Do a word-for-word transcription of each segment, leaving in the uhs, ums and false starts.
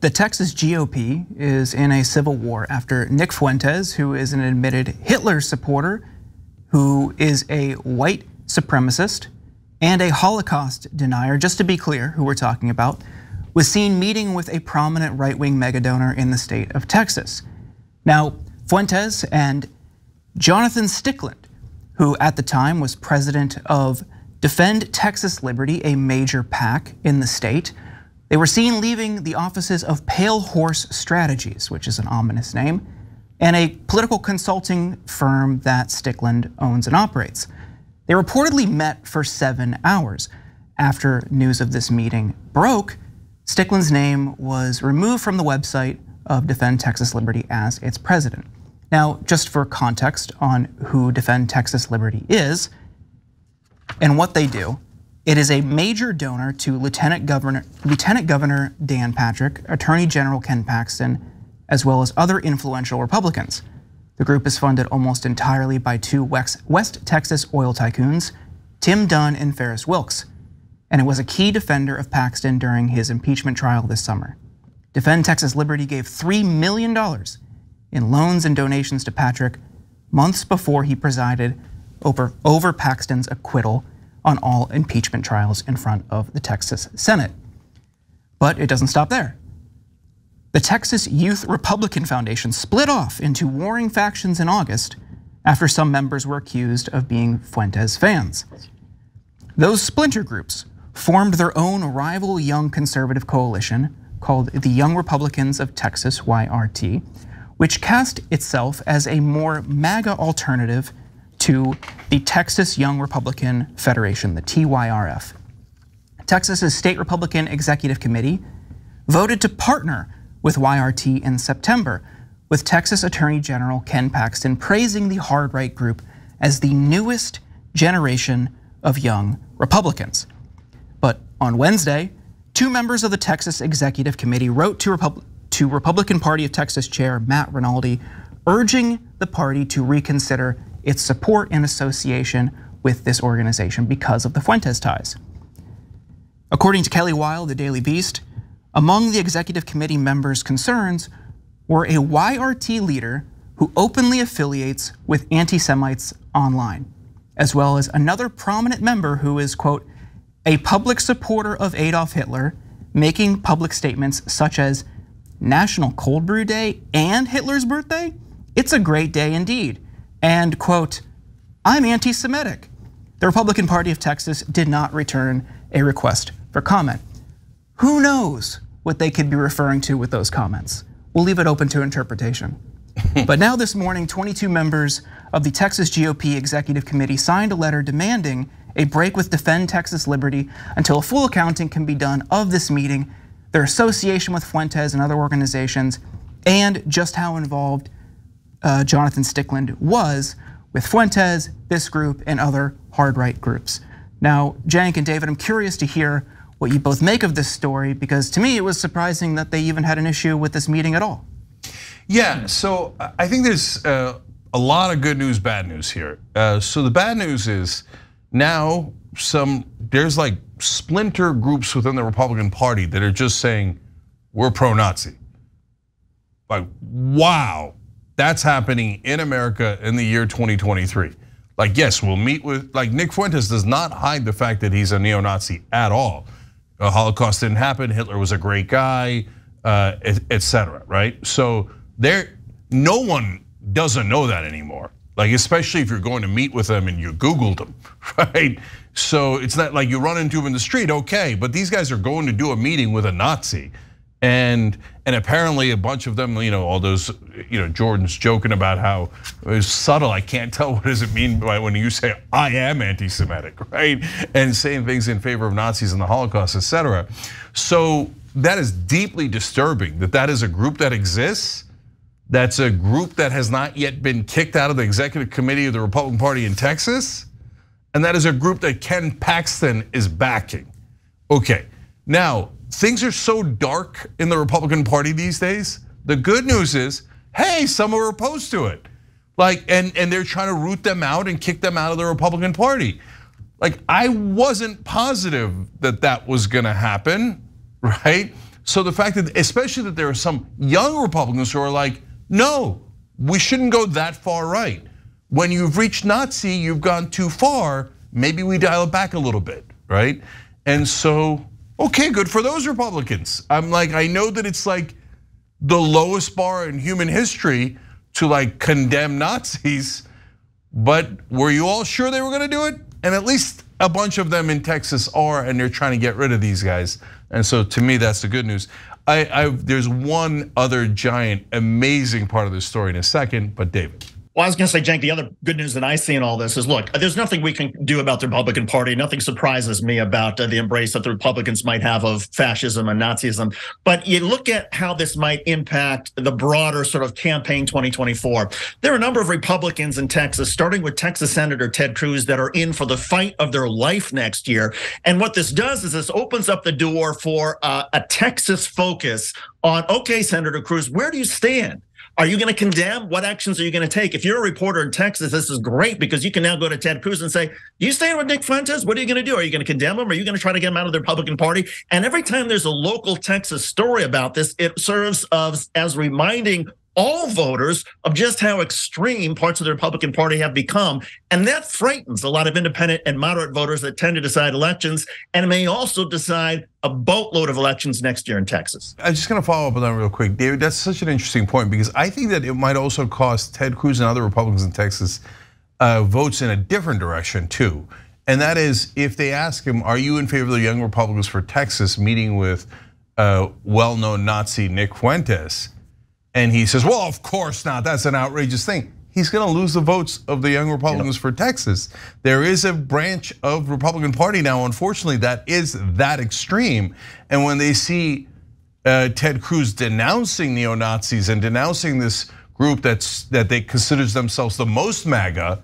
The Texas G O P is in a civil war after Nick Fuentes, who is an admitted Hitler supporter, who is a white supremacist and a Holocaust denier, just to be clear who we're talking about, was seen meeting with a prominent right-wing mega donor in the state of Texas. Now, Fuentes and Jonathan Stickland, who at the time was president of Defend Texas Liberty, a major PAC in the state, they were seen leaving the offices of Pale Horse Strategies, which is an ominous name, and a political consulting firm that Stickland owns and operates. They reportedly met for seven hours. After news of this meeting broke, Stickland's name was removed from the website of Defend Texas Liberty as its president. Now, just for context on who Defend Texas Liberty is and what they do, it is a major donor to Lieutenant Governor, Lieutenant Governor Dan Patrick, Attorney General Ken Paxton, as well as other influential Republicans. The group is funded almost entirely by two West Texas oil tycoons, Tim Dunn and Ferris Wilkes, and it was a key defender of Paxton during his impeachment trial this summer. Defend Texas Liberty gave three million dollars in loans and donations to Patrick months before he presided over, over Paxton's acquittal on all impeachment trials in front of the Texas Senate. But it doesn't stop there. The Texas Youth Republican Foundation split off into warring factions in August after some members were accused of being Fuentes fans. Those splinter groups formed their own rival young conservative coalition called the Young Republicans of Texas, Y R T, which cast itself as a more MAGA alternative to the Texas Young Republican Federation, the T Y R F. Texas's State Republican Executive Committee voted to partner with Y R T in September, with Texas Attorney General Ken Paxton praising the hard right group as the newest generation of young Republicans. But on Wednesday, two members of the Texas Executive Committee wrote to, Repub to Republican Party of Texas Chair Matt Rinaldi, urging the party to reconsider its support and association with this organization because of the Fuentes ties. According to Kelly Weil, the Daily Beast, among the executive committee members' concerns were a Y R T leader who openly affiliates with anti-Semites online, as well as another prominent member who is, quote, a public supporter of Adolf Hitler, making public statements such as National Cold Brew Day and Hitler's birthday. It's a great day indeed. And quote, I'm anti-Semitic. The Republican Party of Texas did not return a request for comment. Who knows what they could be referring to with those comments? We'll leave it open to interpretation. But now this morning, twenty-two members of the Texas G O P Executive Committee signed a letter demanding a break with Defend Texas Liberty until a full accounting can be done of this meeting, their association with Fuentes and other organizations, and just how involved Uh, Jonathan Stickland was with Fuentes, this group, and other hard right groups. Now, Cenk and David, I'm curious to hear what you both make of this story, because to me it was surprising that they even had an issue with this meeting at all. Yeah, so I think there's uh, a lot of good news, bad news here. Uh, so the bad news is now some there's like splinter groups within the Republican Party that are just saying we're pro-Nazi. Like, wow. That's happening in America in the year twenty twenty-three. Like, yes, we'll meet with, like Nick Fuentes does not hide the fact that he's a neo-Nazi at all. The Holocaust didn't happen, Hitler was a great guy, uh, et cetera, right? So there, no one doesn't know that anymore. Like, especially if you're going to meet with them and you Googled them, right? So it's not like you run into them in the street, okay, but these guys are going to do a meeting with a Nazi. And and apparently a bunch of them, you know, all those, you know, Jordan's joking about how it was subtle. I can't tell what does it mean by when you say I am anti-Semitic, right? And saying things in favor of Nazis and the Holocaust, et cetera. So that is deeply disturbing. That that is a group that exists. That's a group that has not yet been kicked out of the executive committee of the Republican Party in Texas, and that is a group that Ken Paxton is backing. Okay, now. Things are so dark in the Republican Party these days. The good news is, hey, some are opposed to it. Like, and, and they're trying to root them out and kick them out of the Republican Party. Like, I wasn't positive that that was gonna happen, right? So the fact that, especially that there are some young Republicans who are like, no, we shouldn't go that far right. When you've reached Nazi, you've gone too far. Maybe we dial it back a little bit, right? And so, okay, good for those Republicans. I'm like, I know that it's like the lowest bar in human history to like condemn Nazis, but were you all sure they were gonna do it? And at least a bunch of them in Texas are, and they're trying to get rid of these guys. And so to me, that's the good news. I, I there's one other giant, amazing part of this story in a second, but David. Well, I was gonna say, Cenk, the other good news that I see in all this is, look, there's nothing we can do about the Republican Party. Nothing surprises me about the embrace that the Republicans might have of fascism and Nazism. But you look at how this might impact the broader sort of campaign twenty twenty-four. There are a number of Republicans in Texas, starting with Texas Senator Ted Cruz, that are in for the fight of their life next year. And what this does is this opens up the door for a Texas focus on, okay, Senator Cruz, where do you stand? Are you going to condemn? What actions are you going to take? If you're a reporter in Texas, this is great because you can now go to Ted Cruz and say, you staying with Nick Fuentes? What are you going to do? Are you going to condemn him? Are you going to try to get him out of the Republican Party? And every time there's a local Texas story about this, it serves as, as reminding all voters of just how extreme parts of the Republican Party have become. And that frightens a lot of independent and moderate voters that tend to decide elections and may also decide a boatload of elections next year in Texas. I'm just gonna follow up on that real quick, David. That's such an interesting point because I think that it might also cost Ted Cruz and other Republicans in Texas votes in a different direction too. And that is, if they ask him, are you in favor of the Young Republicans for Texas meeting with well-known Nazi Nick Fuentes? And he says, well, of course not, that's an outrageous thing. He's gonna lose the votes of the Young Republicans for Texas. There is a branch of Republican Party now, unfortunately, that is that extreme. And when they see Ted Cruz denouncing neo-Nazis and denouncing this group that's that they considers themselves the most MAGA,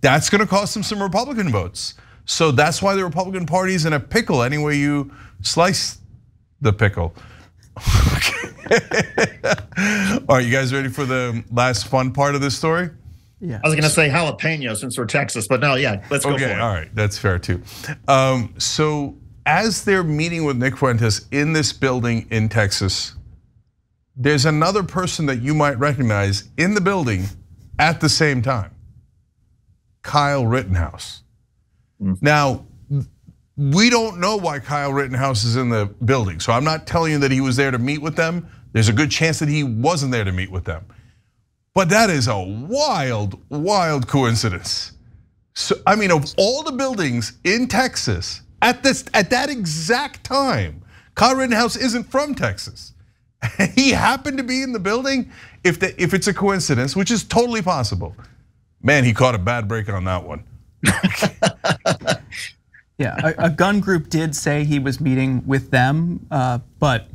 that's gonna cost them some Republican votes. So that's why the Republican Party is in a pickle any way you slice the pickle. All right, you guys ready for the last fun part of this story? Yeah. I was gonna say jalapeno since we're Texas, but no, yeah, let's go okay, for it. All right, that's fair too. Um, so as they're meeting with Nick Fuentes in this building in Texas, there's another person that you might recognize in the building at the same time, Kyle Rittenhouse. Mm. Now, we don't know why Kyle Rittenhouse is in the building. So I'm not telling you that he was there to meet with them. There's a good chance that he wasn't there to meet with them. But that is a wild, wild coincidence. So I mean, of all the buildings in Texas at this at that exact time, Kyle Rittenhouse isn't from Texas. He happened to be in the building. If the, if it's a coincidence, which is totally possible, man, he caught a bad break on that one. Yeah, a gun group did say he was meeting with them, but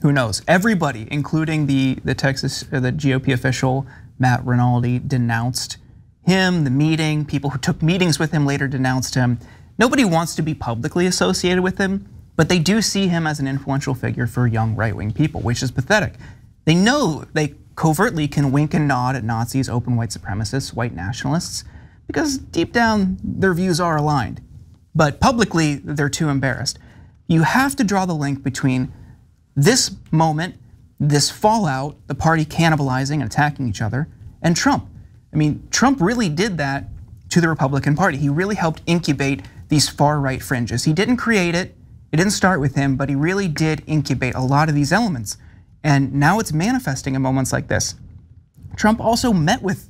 who knows? Everybody, including the the Texas or the G O P official Matt Rinaldi, denounced him, the meeting. People who took meetings with him later denounced him. Nobody wants to be publicly associated with him, but they do see him as an influential figure for young right-wing people, which is pathetic. They know they covertly can wink and nod at Nazis, open white supremacists, white nationalists, because deep down their views are aligned. But publicly, they're too embarrassed. You have to draw the link between this moment, this fallout, the party cannibalizing and attacking each other, and Trump. I mean, Trump really did that to the Republican Party. He really helped incubate these far-right fringes. He didn't create it, it didn't start with him, but he really did incubate a lot of these elements. And now it's manifesting in moments like this. Trump also met with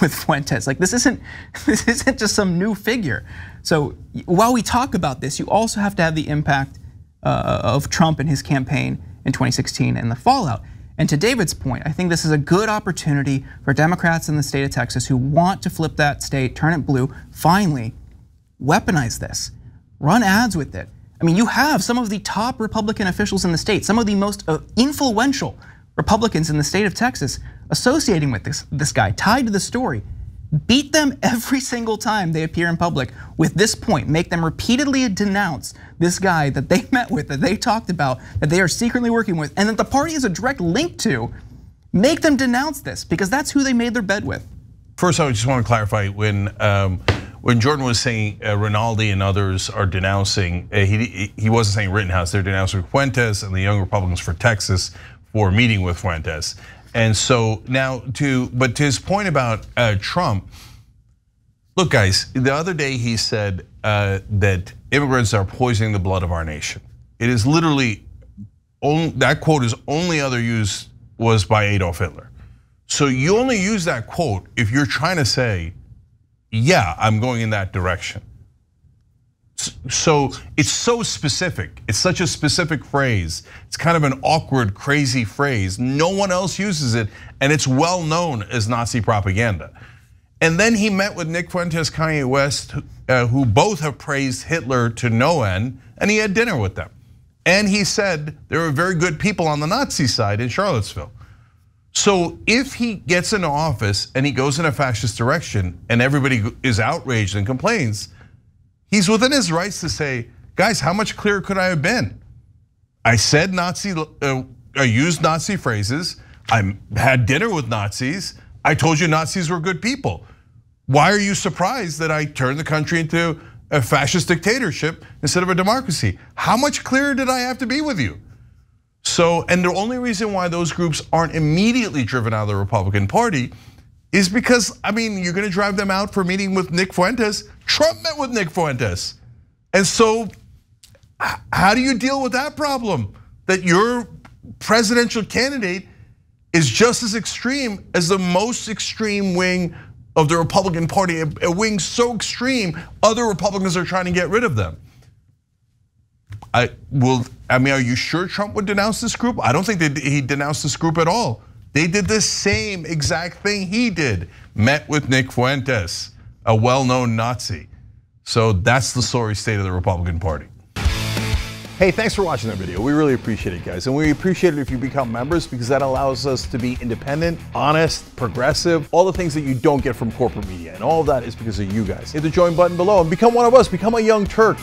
with Fuentes. Like, this isn't this isn't just some new figure. So while we talk about this, you also have to have the impact of Trump and his campaign in twenty sixteen and the fallout. And to David's point, I think this is a good opportunity for Democrats in the state of Texas who want to flip that state, turn it blue, finally weaponize this, run ads with it. I mean, you have some of the top Republican officials in the state, some of the most influential Republicans in the state of Texas associating with this, this guy, tied to the story. Beat them every single time they appear in public with this point. Make them repeatedly denounce this guy that they met with, that they talked about, that they are secretly working with, and that the party is a direct link to. Make them denounce this because that's who they made their bed with. First, I just want to clarify when um, when Jordan was saying uh, Rinaldi and others are denouncing, uh, he he wasn't saying Rittenhouse, they're denouncing Fuentes and the Young Republicans for Texas for meeting with Fuentes. And so now to, but to his point about uh, Trump, look guys, the other day he said uh, that immigrants are poisoning the blood of our nation. It is literally, only, that quote is only other use was by Adolf Hitler. So you only use that quote if you're trying to say, yeah, I'm going in that direction. So it's so specific. It's such a specific phrase. It's kind of an awkward, crazy phrase. No one else uses it, and it's well known as Nazi propaganda. And then he met with Nick Fuentes, Kanye West, who both have praised Hitler to no end, and he had dinner with them. And he said there were very good people on the Nazi side in Charlottesville. So if he gets into office and he goes in a fascist direction and everybody is outraged and complains, he's within his rights to say, guys, how much clearer could I have been? I said Nazi, uh, I used Nazi phrases. I had dinner with Nazis. I told you Nazis were good people. Why are you surprised that I turned the country into a fascist dictatorship instead of a democracy? How much clearer did I have to be with you? So, and the only reason why those groups aren't immediately driven out of the Republican Party is because, I mean, you're gonna drive them out for meeting with Nick Fuentes. Trump met with Nick Fuentes. And so, how do you deal with that problem? That your presidential candidate is just as extreme as the most extreme wing of the Republican Party, a wing so extreme, other Republicans are trying to get rid of them. I will, I mean, are you sure Trump would denounce this group? I don't think that he denounced this group at all. They did the same exact thing he did. Met with Nick Fuentes, a well-known Nazi. So that's the sorry state of the Republican Party. Hey, thanks for watching that video. We really appreciate it, guys. And we appreciate it if you become members because that allows us to be independent, honest, progressive, all the things that you don't get from corporate media. And all of that is because of you guys. Hit the join button below and become one of us, become a Young Turk.